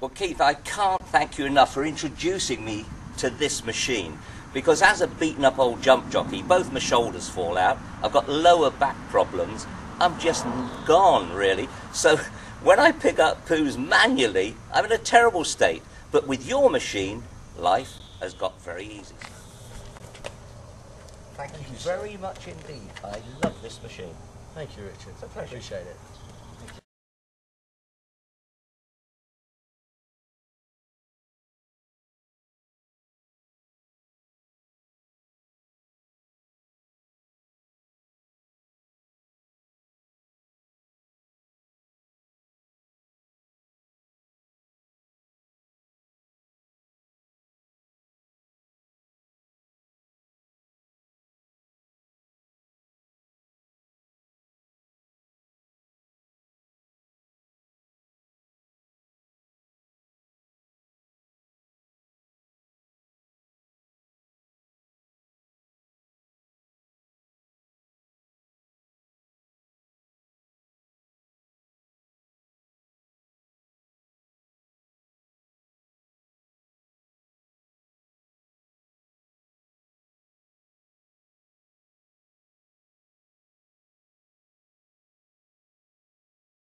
Well, Keith, I can't thank you enough for introducing me to this machine, because as a beaten up old jump jockey, both my shoulders fall out, I've got lower back problems, I'm just gone really. So when I pick up poos manually, I'm in a terrible state, but with your machine, life has got very easy. Thank you very much indeed. I love this machine. Thank you, Richard. It's a pleasure. Appreciate it.